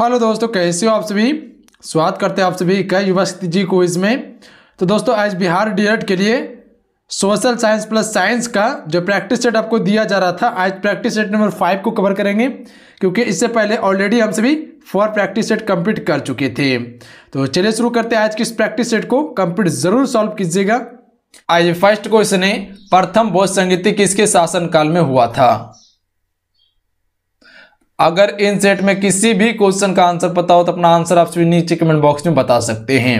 Hello दोस्तों, कैसे हो आप सभी। स्वागत करते हैं आप सभी का यूनिवर्सिटी क्विज में। तो दोस्तों, आज बिहार डीएलएड के लिए सोशल साइंस प्लस साइंस का जो प्रैक्टिस सेट आपको दिया जा रहा था, आज प्रैक्टिस सेट नंबर 5 को कवर करेंगे, क्योंकि इससे पहले ऑलरेडी हम सभी 4 प्रैक्टिस सेट कंप्लीट कर चुके थे। तो चलिए शुरू करते हैं आज की इस प्रैक्टिस सेट को, कंप्लीट ज़रूर सॉल्व कीजिएगा। आज फर्स्ट क्वेश्चन है, प्रथम बौद्ध संगीति किसके शासनकाल में हुआ था। अगर इन सेट में किसी भी क्वेश्चन का आंसर पता हो तो अपना आंसर आप सभी नीचे कमेंट बॉक्स में बता सकते हैं।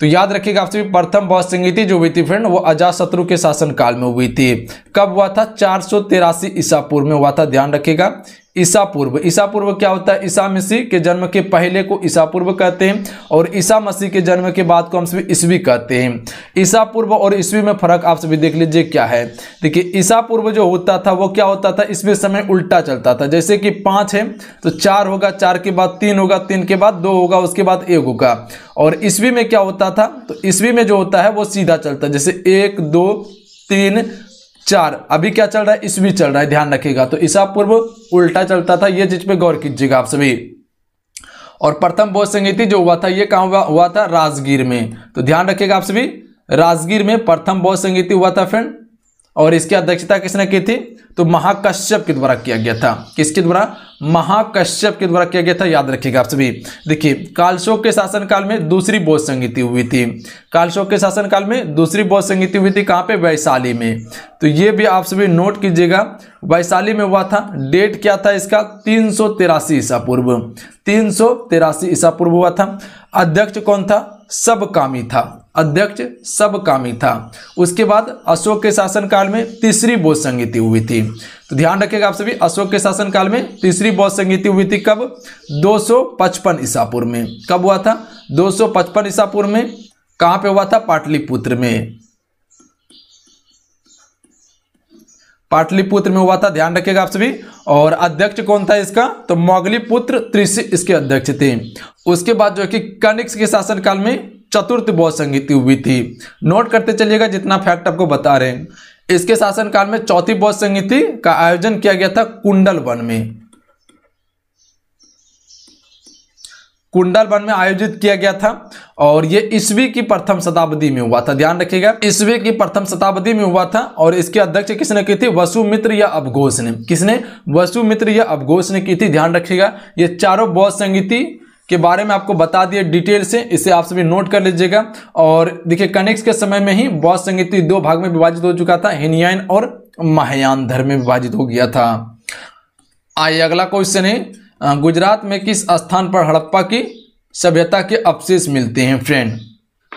तो याद रखिएगा आप सभी, प्रथम बौद्ध संगीति जो हुई थी फ्रेंड, वो अजातशत्रु के शासनकाल में हुई थी। कब हुआ था? 483 ईसा पूर्व में हुआ था। ध्यान रखिएगा, ईसा पूर्व। ईसा पूर्व क्या होता है? ईसा मसीह के जन्म के पहले को ईसा पूर्व कहते हैं और ईसा मसीह के जन्म के बाद को हम सभी ईस्वी कहते हैं। ईसा पूर्व और ईस्वी में फर्क आप सभी देख लीजिए क्या है। देखिए, ईसा पूर्व जो होता था वो क्या होता था? इसमें समय उल्टा चलता था। जैसे कि 5 है तो 4 होगा, 4 के बाद 3 होगा, 3 के बाद 2 होगा, उसके बाद 1 होगा। और ईस्वी में क्या होता था? तो ईस्वी में जो होता है वो सीधा चलता है, जैसे 1 2 3 4। अभी क्या चल रहा है? ईस्वी चल रहा है, ध्यान रखिएगा। तो ईसा पूर्व उल्टा चलता था, ये चीज पे गौर कीजिएगा आप सभी। और प्रथम बौद्ध संगीति जो हुआ था ये कहाँ हुआ था? राजगीर में। तो ध्यान रखिएगा आप सभी, राजगीर में प्रथम बौद्ध संगीति हुआ था फ्रेंड। और इसकी अध्यक्षता किसने की थी? तो महाकश्यप के द्वारा किया गया था। किसके द्वारा? महाकश्यप के द्वारा किया गया था, याद रखिएगा आप सभी। देखिए, कालशोक के शासनकाल में दूसरी बौद्ध संगीति हुई थी। कालशोक के शासनकाल में दूसरी बौद्ध संगीति हुई थी, कहाँ पे? वैशाली में। तो ये भी आप सभी नोट कीजिएगा, वैशाली में हुआ था। डेट क्या था इसका? 383 ईसा पूर्व। 383 ईसा पूर्व हुआ था। अध्यक्ष कौन था? सबकामी था। अध्यक्ष सबकामी था। उसके बाद अशोक के शासनकाल में तीसरी बौद्ध संगीति हुई थी। तो ध्यान रखिएगा आप सभी, अशोक के शासनकाल में तीसरी बौद्ध संगीति हुई थी। कब? 255 ईसा पूर्व में। कब हुआ था? 255 ईसा पूर्व में। कहाँ पे हुआ था? पाटलिपुत्र में। पाटलिपुत्र में हुआ था, ध्यान रखिएगा आप सभी। और अध्यक्ष कौन था इसका? तो मोगली पुत्र त्रिशि इसके अध्यक्ष थे। उसके बाद जो है कि कनिष्क के शासनकाल में चतुर्थ बौद्ध संगीति हुई थी। नोट करते चलिएगा जितना फैक्ट आपको बता रहे हैं। इसके शासनकाल में चौथी बौद्ध संगीति का आयोजन किया गया था कुंडलवन में। कुंडलवन में आयोजित किया गया था और ये ईस्वी की प्रथम शताब्दी में हुआ था। ध्यान रखिएगा, ईस्वी की प्रथम शताब्दी में हुआ था। और इसके अध्यक्ष किसने की थी? वसुमित्र या अबघोष ने। किसने? वसुमित्र या अबघोष ने की थी। ध्यान रखिएगा, ये चारों बौद्ध संगीति के बारे में आपको बता दिए डिटेल से, इसे आप सभी नोट कर लीजिएगा। और देखिए, कनिष्क के समय में ही बौद्ध संगीति 2 भाग में विभाजित हो चुका था, हीनयान और महायान धर्म में विभाजित हो गया था। आइए अगला क्वेश्चन है, गुजरात में किस स्थान पर हड़प्पा की सभ्यता के अवशेष मिलते हैं फ्रेंड।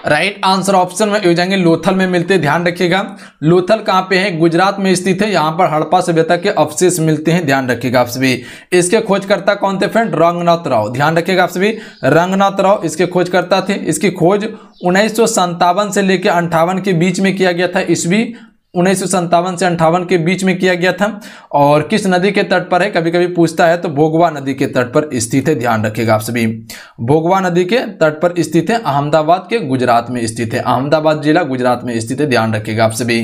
राइट आंसर ऑप्शन में हो जाएंगे लोथल में मिलते हैं। ध्यान रखिएगा, लोथल कहाँ पे है? गुजरात में स्थित है। यहाँ पर हड़प्पा सभ्यता के अवशेष मिलते हैं, ध्यान रखिएगा आप सभी। इसके खोजकर्ता कौन थे फ्रेंड? रंगनाथ राव। ध्यान रखिएगा आप सभी, रंगनाथ राव इसके खोजकर्ता थे। इसकी खोज 1957 से लेकर 58 के बीच में किया गया था। ईस्वी 1957 से 58 के बीच में किया गया था। और किस नदी के तट पर है? कभी कभी पूछता है, तो भोगवा नदी के तट पर स्थित है। ध्यान रखिएगा आप सभी, भोगवा नदी के तट पर स्थित है। अहमदाबाद के गुजरात में स्थित है। अहमदाबाद जिला गुजरात में स्थित है, ध्यान रखिएगा आप सभी।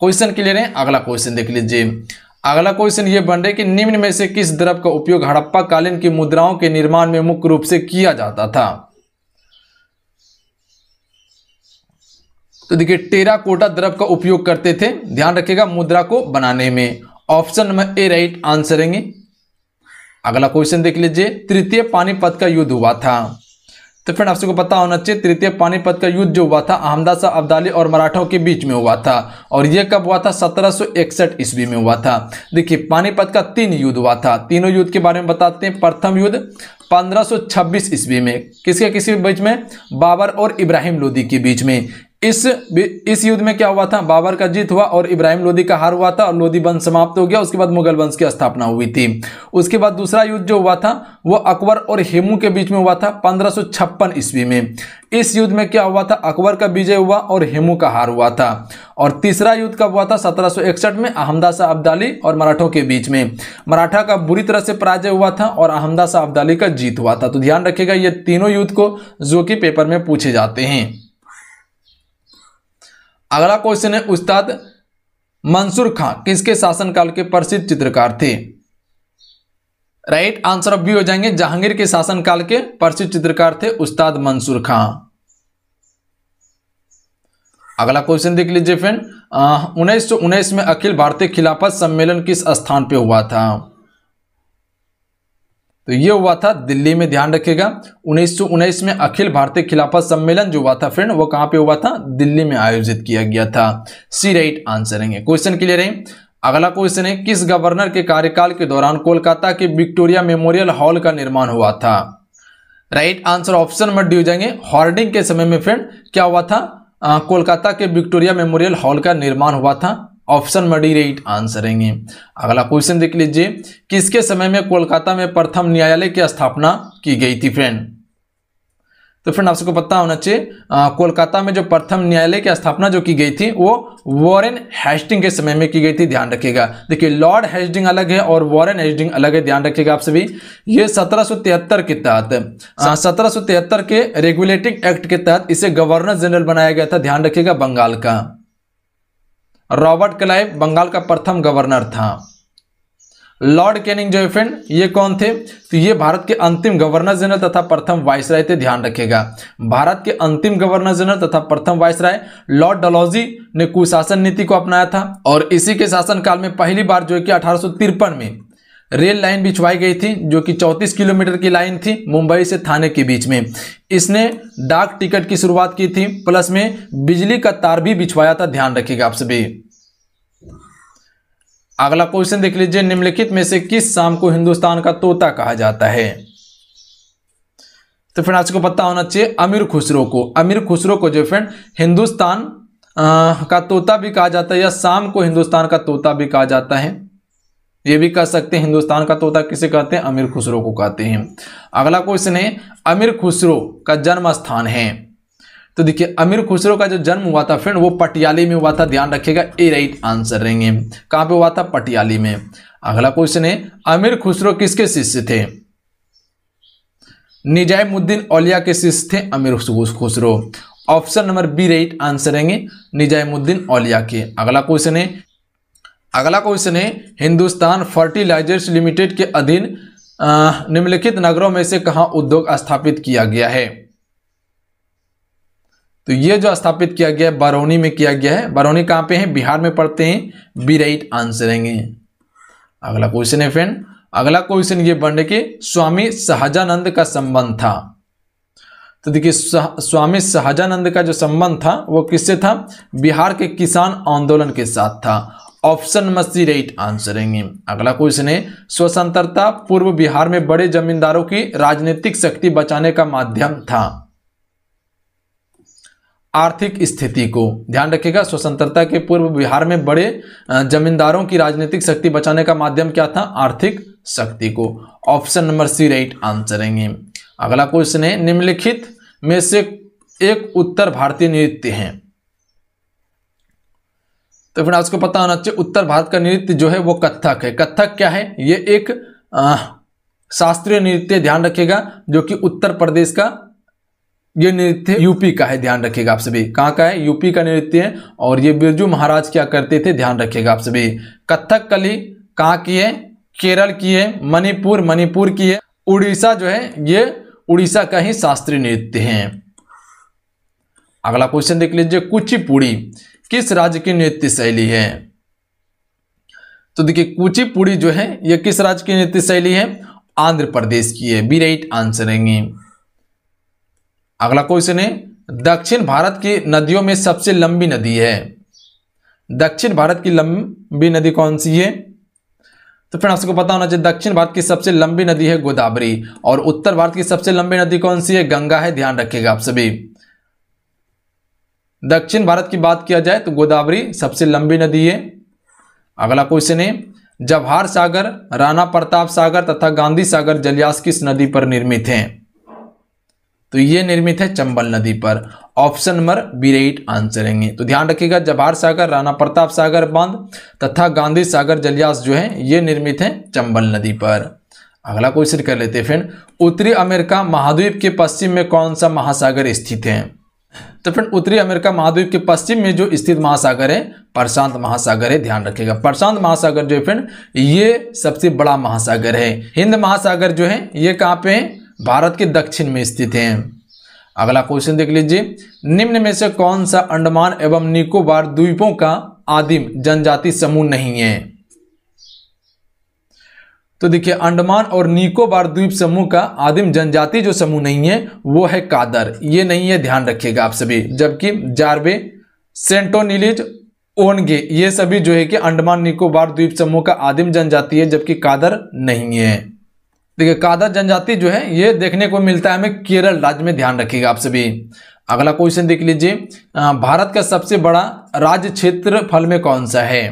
क्वेश्चन क्लियर है? अगला क्वेश्चन देख लीजिए। अगला क्वेश्चन ये बन रहा है कि निम्न में से किस द्रव्य का उपयोग हड़प्पा कालीन की मुद्राओं के निर्माण में मुख्य रूप से किया जाता था। तो देखिए, टेराकोटा द्रव्य का उपयोग करते थे, ध्यान रखिएगा, मुद्रा को बनाने में। Option number A right answer है। अगला क्वेश्चन देख लीजिए, तृतीय पानीपत का युद्ध हुआ था। तो फ्रेंड आप सबको पता होना चाहिए, तृतीय पानीपत का युद्ध जो हुआ था अहमद शाह अब्दाली और मराठों के बीच में हुआ था। और यह कब हुआ था? 1761 ईस्वी में हुआ था। देखिए, पानीपत का 3 युद्ध हुआ था, तीनों युद्ध के बारे में बताते हैं। प्रथम युद्ध 1526 ईस्वी में, किसके किसके बीच में? बाबर और इब्राहिम लोदी के बीच में। इस युद्ध में क्या हुआ था? बाबर का जीत हुआ और इब्राहिम लोदी का हार हुआ था और लोदी वंश समाप्त हो गया। उसके बाद मुगल वंश की स्थापना हुई थी। उसके बाद दूसरा युद्ध जो हुआ था वो अकबर और हेमू के बीच में हुआ था 1556 ईस्वी में। इस युद्ध में क्या हुआ था? अकबर का विजय हुआ और हेमू का हार हुआ था। और तीसरा युद्ध कब हुआ था? 1761 में, अहमद शाह अब्दाली और मराठों के बीच में। मराठा का बुरी तरह से पराजय हुआ था और अहमद शाह अब्दाली का जीत हुआ था। तो ध्यान रखिएगा, ये तीनों युद्ध को जो कि पेपर में पूछे जाते हैं। अगला क्वेश्चन है, उस्ताद मंसूर खां किसके शासनकाल के प्रसिद्ध चित्रकार थे। राइट आंसर अब भी हो जाएंगे। जहांगीर के शासनकाल के प्रसिद्ध चित्रकार थे उस्ताद मंसूर खां। अगला क्वेश्चन देख लीजिए फ्रेंड, 1919 में अखिल भारतीय खिलाफत सम्मेलन किस स्थान पे हुआ था? तो ये हुआ था दिल्ली में, ध्यान रखिएगा। 1919 में अखिल भारतीय खिलाफत सम्मेलन जो हुआ था फ्रेंड वो कहां पे हुआ था? दिल्ली में आयोजित किया गया था। सी राइट आंसर है। क्वेश्चन क्लियर है। अगला क्वेश्चन है, किस गवर्नर के कार्यकाल के दौरान कोलकाता के विक्टोरिया मेमोरियल हॉल का निर्माण हुआ था? राइट आंसर ऑप्शन में डी हो जाएंगे। हॉर्डिंग के समय में फ्रेंड क्या हुआ था? कोलकाता के विक्टोरिया मेमोरियल हॉल का निर्माण हुआ था। ऑप्शन में डी राइट आंसर है। अगला क्वेश्चन देख लीजिए, किसके समय में कोलकाता में प्रथम न्यायालय की स्थापना की गई थी फ्रेंड? तो फ्रेंड आप सबको पता होना चाहिए, कोलकाता में जो प्रथम न्यायालय की स्थापना जो की गई थी वो वॉरेन हेस्टिंग के समय में की गई थी। ध्यान रखिएगा, देखिए लॉर्ड हेस्टिंग अलग है और वॉरेन हेस्टिंग अलग है। ध्यान रखिएगा आप सभी, ये 1773 के तहत 1773 के रेगुलेटिंग एक्ट के तहत इसे गवर्नर जनरल बनाया गया था। ध्यान रखिएगा, बंगाल का रॉबर्ट क्लाइव बंगाल का प्रथम गवर्नर था। लॉर्ड कैनिंग जो है फ्रेंड ये कौन थे? तो ये भारत के अंतिम गवर्नर जनरल तथा प्रथम वाइसराय थे। ध्यान रखिएगा, भारत के अंतिम गवर्नर जनरल तथा प्रथम वाइसराय। लॉर्ड डलहौजी ने कुशासन नीति को अपनाया था और इसी के शासनकाल में पहली बार जो है कि 1853 में रेल लाइन बिछवाई गई थी जो कि 34 किलोमीटर की लाइन थी मुंबई से थाने के बीच में। इसने डाक टिकट की शुरुआत की थी, प्लस में बिजली का तार भी बिछवाया था। ध्यान रखिएगा आप सभी। अगला क्वेश्चन देख लीजिए, निम्नलिखित में से किस शाम को हिंदुस्तान का तोता कहा जाता है? तो फ्रेंड आपको पता होना चाहिए अमीर खुसरो को। अमीर खुसरो को जो फ्रेंड हिंदुस्तान का तोता भी कहा जाता है या शाम को हिंदुस्तान का तोता भी कहा जाता है। ये भी कह सकते हैं, हिंदुस्तान का तोता किसे कहते हैं? अमीर खुसरो को कहते हैं। अगला क्वेश्चन है, अमीर खुसरो का जन्म स्थान है? तो देखिए अमीर खुसरो का जो जन्म हुआ था फ्रेंड वो पटियाली में हुआ था। ध्यान रखिएगा, ए राइट आंसर रहेंगे। कहाँ पे हुआ था? पटियाली में। अगला क्वेश्चन है, अमीर खुसरो किसके शिष्य थे? निजामुद्दीन औलिया के शिष्य थे Amir Khusro. Option number B right answer रहेंगे, निजामुद्दीन औलिया के। अगला क्वेश्चन है, हिंदुस्तान फर्टिलाइजर्स लिमिटेड के अधीन निम्नलिखित नगरों में से कहाँ उद्योग स्थापित किया गया है? तो ये जो स्थापित किया गया है बरौनी में किया गया है। बरौनी कहाँ पे है? बिहार में पड़ते हैं। बी राइट आंसर रहेंगे। अगला क्वेश्चन है फ्रेंड, अगला क्वेश्चन ये बन रहे कि स्वामी शाहजानंद का संबंध था? तो देखिए स्वामी शाहजानंद का जो संबंध था वो किससे था? बिहार के किसान आंदोलन के साथ था। Option number C right answer रहेंगे। अगला क्वेश्चन है, स्वतंत्रता पूर्व बिहार में बड़े जमींदारों की राजनीतिक शक्ति बचाने का माध्यम था? आर्थिक स्थिति को। ध्यान रखिएगा, स्वतंत्रता के पूर्व बिहार में बड़े जमींदारों की राजनीतिक शक्ति बचाने का माध्यम क्या था? आर्थिक शक्ति को। Option number C right answer रहेंगे। अगला क्वेश्चन है, निम्नलिखित में से एक उत्तर भारतीय नृत्य है? तो फिर आपको पता होना चाहिए उत्तर भारत का नृत्य जो है वो कथक है। कथक क्या है? ये एक शास्त्रीय नृत्य, ध्यान रखिएगा, जो कि उत्तर प्रदेश का ये नृत्य यूपी का है। ध्यान रखिएगा आप सभी, कहाँ का है? यूपी का नृत्य है। और ये बिरजू महाराज क्या करते थे? ध्यान रखिएगा आप सभी। कथक कली कहाँ की है? केरल की है। मणिपुर की है। उड़ीसा जो है ये उड़ीसा का ही शास्त्रीय नृत्य है। अगला क्वेश्चन देख लीजिए, कुचिपुड़ी किस राज्य की नृत्य शैली है? तो देखिए कुचिपुड़ी जो है ये किस राज्य की नृत्य शैली है? आंध्र प्रदेश की है। बी राइट आंसर रहेंगे। अगला क्वेश्चन है, दक्षिण भारत की नदियों में सबसे लंबी नदी है? दक्षिण भारत की लंबी नदी कौन सी है? तो फ्रेंड आपको पता होना चाहिए दक्षिण भारत की सबसे लंबी नदी है गोदावरी और उत्तर भारत की सबसे लंबी नदी कौन सी है? गंगा है। ध्यान रखिएगा आप सभी। दक्षिण भारत की बात किया जाए तो गोदावरी सबसे लंबी नदी है। अगला क्वेश्चन है, जवाहर सागर, राणा प्रताप सागर तथा गांधी सागर जलयाश किस नदी पर निर्मित है? तो ये निर्मित है चंबल नदी पर। Option number B right answer है। तो ध्यान रखिएगा, जवाहर सागर, राणा प्रताप सागर बांध तथा गांधी सागर जलयाश जो है ये निर्मित है चंबल नदी पर। अगला क्वेश्चन कर लेते हैं फ्रेंड, उत्तरी अमेरिका महाद्वीप के पश्चिम में कौन सा महासागर स्थित है? तो फ्रेंड उत्तरी अमेरिका महाद्वीप के पश्चिम में जो स्थित महासागर है प्रशांत महासागर है, ध्यान रखिएगा। प्रशांत महासागर जो है फ्रेंड ये सबसे बड़ा महासागर है। हिंद महासागर जो है ये कहाँ पे है? भारत के दक्षिण में स्थित है। अगला क्वेश्चन देख लीजिए, निम्न में से कौन सा अंडमान एवं निकोबार द्वीपों का आदिम जनजाति समूह नहीं है? तो देखिए अंडमान और निकोबार द्वीप समूह का आदिम जनजाति जो समूह नहीं है वो है कादर, ये नहीं है, ध्यान रखिएगा आप सभी। जबकि जार्वे, सेंटोनिलीज, ओनगे ये सभी जो है कि अंडमान निकोबार द्वीप समूह का आदिम जनजाति है, जबकि कादर नहीं है। देखिए कादर जनजाति जो है ये देखने को मिलता है हमें केरल राज्य में, ध्यान रखिएगा आप सभी। अगला क्वेश्चन देख लीजिए, भारत का सबसे बड़ा राज्य क्षेत्रफल में कौन सा है?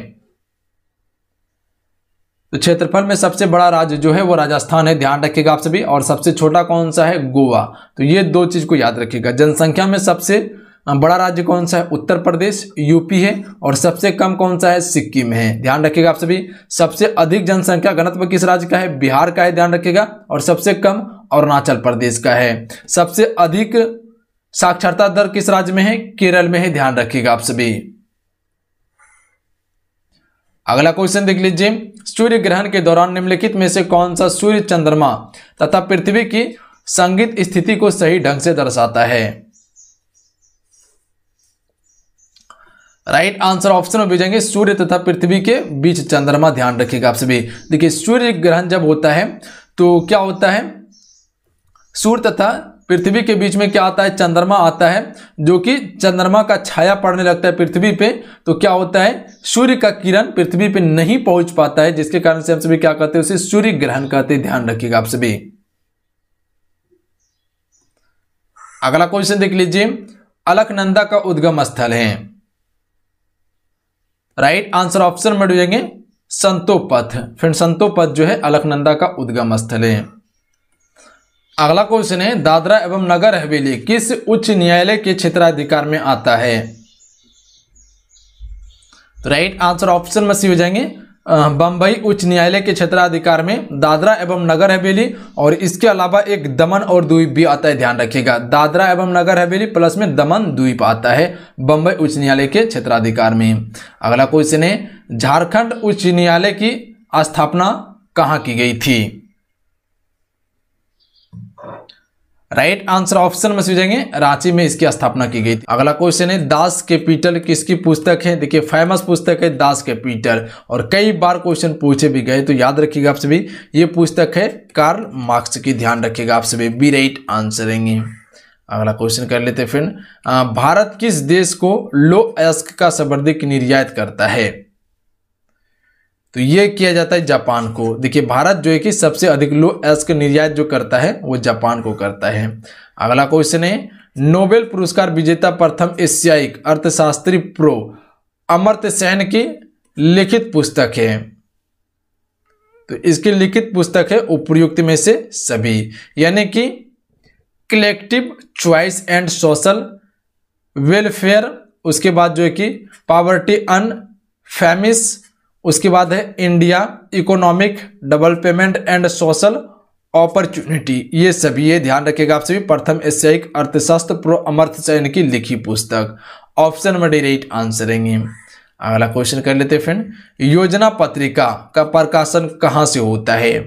तो क्षेत्रफल में सबसे बड़ा राज्य जो है वो राजस्थान है, ध्यान रखिएगा आप सभी। और सबसे छोटा कौन सा है? गोवा। तो ये दो चीज को याद रखिएगा। जनसंख्या में सबसे बड़ा राज्य कौन सा है? उत्तर प्रदेश, यूपी है। और सबसे कम कौन सा है? सिक्किम है, ध्यान रखिएगा आप सभी। सबसे अधिक जनसंख्या घनत्व किस राज्य का है? बिहार का है, ध्यान रखिएगा। और सबसे कम अरुणाचल प्रदेश का है। सबसे अधिक साक्षरता दर किस राज्य में है? केरल में है, ध्यान रखिएगा आप सभी। अगला क्वेश्चन देख लीजिए, सूर्य ग्रहण के दौरान निम्नलिखित में से कौन सा सूर्य, चंद्रमा तथा पृथ्वी की संगत स्थिति को सही ढंग से दर्शाता है? राइट आंसर ऑप्शन में भेजेंगे सूर्य तथा पृथ्वी के बीच चंद्रमा, ध्यान रखिएगा आप सभी। देखिए सूर्य ग्रहण जब होता है तो क्या होता है? सूर्य तथा पृथ्वी के बीच में क्या आता है? चंद्रमा आता है, जो कि चंद्रमा का छाया पड़ने लगता है पृथ्वी पे, तो क्या होता है? सूर्य का किरण पृथ्वी पे नहीं पहुंच पाता है, जिसके कारण से हम सभी क्या कहते हैं? उसे सूर्य ग्रहण कहते हैं, ध्यान रखिएगा आप सभी। अगला क्वेश्चन देख लीजिए, अलकनंदा का उद्गम स्थल है? राइट आंसर ऑप्शन में देंगे संतोपथ। फ्रेंड संतोपथ जो है अलकनंदा का उद्गम स्थल है। अगला क्वेश्चन है, दादरा एवं नगर हवेली किस उच्च न्यायालय के क्षेत्राधिकार में आता है? राइट आंसर ऑप्शन में सी हो जाएंगे बंबई उच्च न्यायालय के क्षेत्राधिकार में दादरा एवं नगर हवेली, और इसके अलावा एक दमन और द्वीप भी आता है, ध्यान रखिएगा। दादरा एवं नगर हवेली प्लस में दमन द्वीप आता है बंबई उच्च न्यायालय के क्षेत्राधिकार में। अगला क्वेश्चन है, झारखंड उच्च न्यायालय की स्थापना कहाँ की गई थी? राइट आंसर ऑप्शन में सी जाएंगे रांची में इसकी स्थापना की गई थी। अगला क्वेश्चन है, दास कैपिटल किसकी पुस्तक है? देखिए फेमस पुस्तक है दास कैपिटल, और कई बार क्वेश्चन पूछे भी गए, तो याद रखिएगा आप सभी ये पुस्तक है कार्ल मार्क्स की, ध्यान रखिएगा आप सभी। बी राइट आंसर रहेंगे। अगला क्वेश्चन कर लेते हैं फ्रेंड, भारत किस देश को लो अयस्क का सर्वाधिक निर्यात करता है? तो ये किया जाता है जापान को। देखिए भारत जो है कि सबसे अधिक लो अयस्क निर्यात जो करता है वो जापान को करता है। अगला क्वेश्चन है, नोबेल पुरस्कार विजेता प्रथम एशियाई अर्थशास्त्री प्रो अमर्त्य सेन की लिखित पुस्तक है? तो इसकी लिखित पुस्तक है उपयुक्त में से सभी, यानी कि collective choice and social welfare, उसके बाद जो है कि पावर्टी एंड फैमिस, उसके बाद है India economic development and social opportunity, ये सभी है, ध्यान रखिएगा आप सभी। प्रथम एशियाई अर्थशास्त्र प्रो अमर्त्य सेन की लिखी पुस्तक, ऑप्शन में डी राइट आंसर रहेंगे। अगला क्वेश्चन कर लेते हैं फ्रेंड, योजना पत्रिका का प्रकाशन कहाँ से होता है?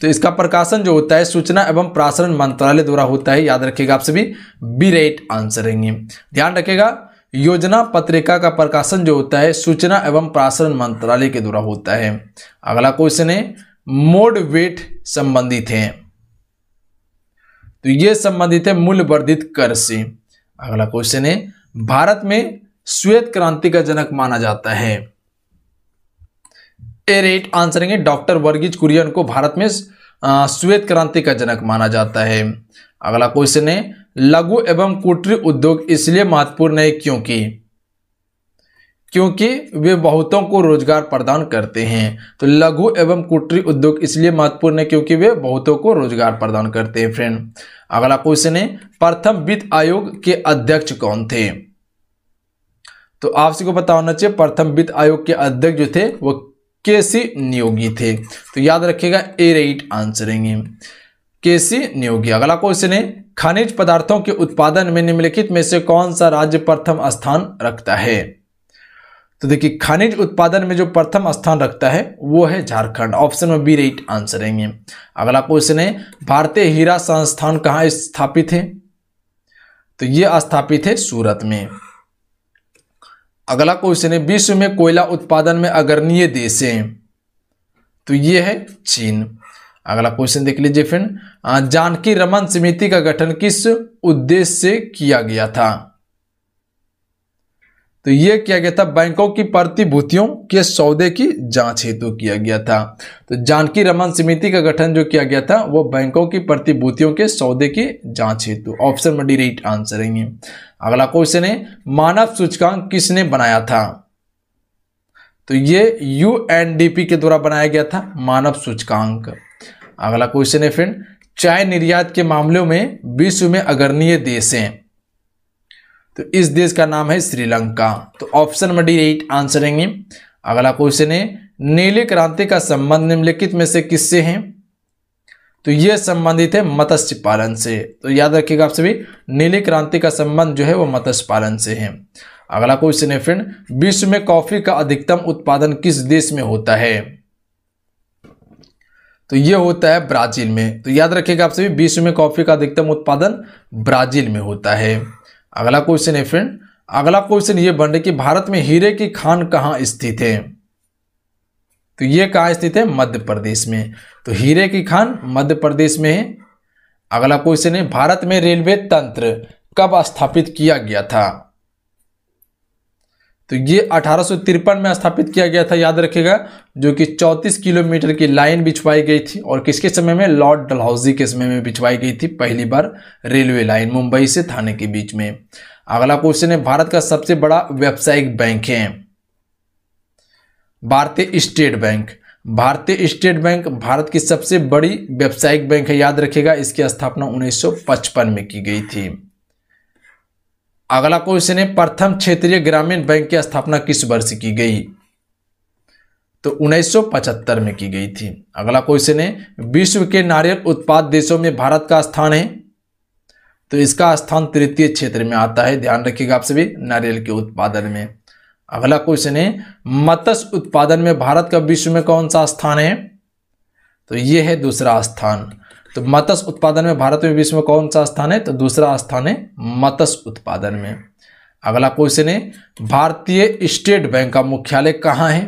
तो इसका प्रकाशन जो होता है सूचना एवं प्रसारण मंत्रालय द्वारा होता है, याद रखिएगा आप सभी। बी राइट आंसर रहेंगे, ध्यान रखिएगा। योजना पत्रिका का प्रकाशन जो होता है सूचना एवं प्रसारण मंत्रालय के द्वारा होता है। अगला क्वेश्चन है, मोड वेट संबंधित है? तो ये संबंधित है मूल्य वर्धित कर से। अगला क्वेश्चन है, भारत में श्वेत क्रांति का जनक माना जाता है? ए राइट आंसर है डॉक्टर वर्गीज कुरियन को भारत में श्वेत क्रांति का जनक माना जाता है। अगला क्वेश्चन है, लघु एवं कुटीर उद्योग इसलिए महत्वपूर्ण है क्योंकि वे बहुतों को रोजगार प्रदान करते हैं। तो लघु एवं कुटीर उद्योग इसलिए महत्वपूर्ण है क्योंकि वे बहुतों को रोजगार प्रदान करते हैं फ्रेंड। अगला क्वेश्चन है, प्रथम वित्त आयोग के अध्यक्ष कौन थे? तो आपसे को पता होना चाहिए प्रथम वित्त आयोग के अध्यक्ष जो थे वो के सी नियोगी थे, तो याद रखिएगा ए राइट आंसर रहेंगे। केसी नियोगी। अगला क्वेश्चन है, खनिज पदार्थों के उत्पादन में निम्नलिखित में से कौन सा राज्य प्रथम स्थान रखता है? तो देखिए खनिज उत्पादन में जो प्रथम स्थान रखता है वो है झारखंड। ऑप्शन में बी राइट आंसर है। अगला क्वेश्चन है, भारतीय हीरा संस्थान कहाँ स्थापित है? तो यह स्थापित है सूरत में। अगला क्वेश्चन है, विश्व में कोयला उत्पादन में अग्रणी देश है? तो ये है चीन। अगला क्वेश्चन देख लीजिए फ्रेंड, जानकी रमन समिति का गठन किस उद्देश्य से किया गया था? तो यह किया गया था बैंकों की प्रतिभूतियों के सौदे की जांच हेतु किया गया था। तो जानकी रमन समिति का गठन जो किया गया था वो बैंकों की प्रतिभूतियों के सौदे की जांच हेतु। ऑप्शन में डी राइट आंसर है। अगला क्वेश्चन है, मानव सूचकांक किसने बनाया था? तो ये यूएनडीपी के द्वारा बनाया गया था मानव सूचकांक। अगला क्वेश्चन है फ्रेंड, चाय निर्यात के मामलों में विश्व में अग्रणी देश हैं? तो इस देश का नाम है श्रीलंका। तो ऑप्शन में डी राइट आंसर है। अगला क्वेश्चन है, नीली क्रांति का संबंध निम्नलिखित में से किससे है? तो यह संबंधित है मत्स्य पालन से। तो याद रखिएगा आप सभी, नीली क्रांति का संबंध जो है वो मत्स्य पालन से है। अगला क्वेश्चन है फ्रेंड, विश्व में कॉफी का अधिकतम उत्पादन किस देश में होता है? तो यह होता है ब्राजील में। तो याद रखिएगा आप सभी, विश्व में कॉफी का अधिकतम उत्पादन ब्राजील में होता है। अगला क्वेश्चन है फ्रेंड, अगला क्वेश्चन ये बन रहा है कि भारत में हीरे की खान कहाँ स्थित है? तो यह कहाँ स्थित है? मध्य प्रदेश में। तो हीरे की खान मध्य प्रदेश में है। अगला क्वेश्चन है, भारत में रेलवे तंत्र कब स्थापित किया गया था? तो ये 1853 में स्थापित किया गया था। याद रखेगा, जो कि 34 किलोमीटर की लाइन बिछवाई गई थी और किसके समय में? लॉर्ड डलहौजी के समय में बिछवाई गई थी पहली बार रेलवे लाइन मुंबई से थाने के बीच में। अगला क्वेश्चन है, भारत का सबसे बड़ा व्यावसायिक बैंक है? भारतीय स्टेट बैंक। भारतीय स्टेट बैंक भारत की सबसे बड़ी व्यावसायिक बैंक है। याद रखेगा, इसकी स्थापना 1955 में की गई थी। अगला क्वेश्चन है, प्रथम क्षेत्रीय ग्रामीण बैंक की स्थापना किस वर्ष की गई? तो 1975 में की गई थी। अगला क्वेश्चन है, विश्व के नारियल उत्पाद देशों में भारत का स्थान है? तो इसका स्थान तृतीय क्षेत्र में आता है। ध्यान रखिएगा आप सभी, नारियल के उत्पादन में। अगला क्वेश्चन है, मत्स्य उत्पादन में भारत का विश्व में कौन सा स्थान है? तो यह है दूसरा स्थान। तो मत्स्य उत्पादन में भारत में विश्व में कौन सा स्थान है? तो दूसरा स्थान है मत्स्य उत्पादन में। अगला क्वेश्चन है, भारतीय स्टेट बैंक का मुख्यालय कहाँ है?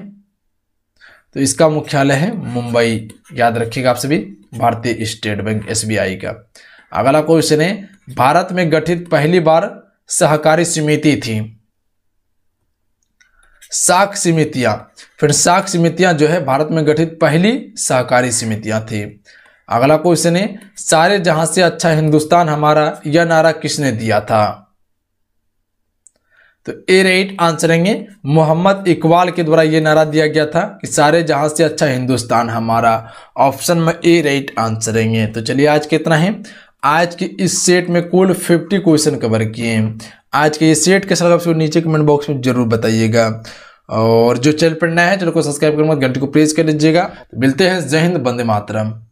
तो इसका मुख्यालय है मुंबई। याद रखिएगा आप सभी, भारतीय स्टेट बैंक एसबीआई का। अगला क्वेश्चन है, भारत में गठित पहली बार सहकारी समिति थी? साख समितियां। फिर साख समितियां जो है भारत में गठित पहली सहकारी समितियां थी। अगला क्वेश्चन है, सारे जहां से अच्छा हिंदुस्तान हमारा, यह नारा किसने दिया था? तो ए राइट आंसर है, मोहम्मद इकबाल के द्वारा यह नारा दिया गया था कि सारे जहां से अच्छा हिंदुस्तान हमारा। ऑप्शन में ए राइट आंसर है। तो चलिए आज कितना है, आज के इस सेट में कुल 50 क्वेश्चन कवर किए हैं। आज के ये सेट के साथ आपको नीचे कमेंट बॉक्स में जरूर बताइएगा, और जो चैनल पर नया है चैनल को सब्सक्राइब करना, घंटी को प्रेस कर लीजिएगा। मिलते हैं, जय हिंद, वंदे मातरम।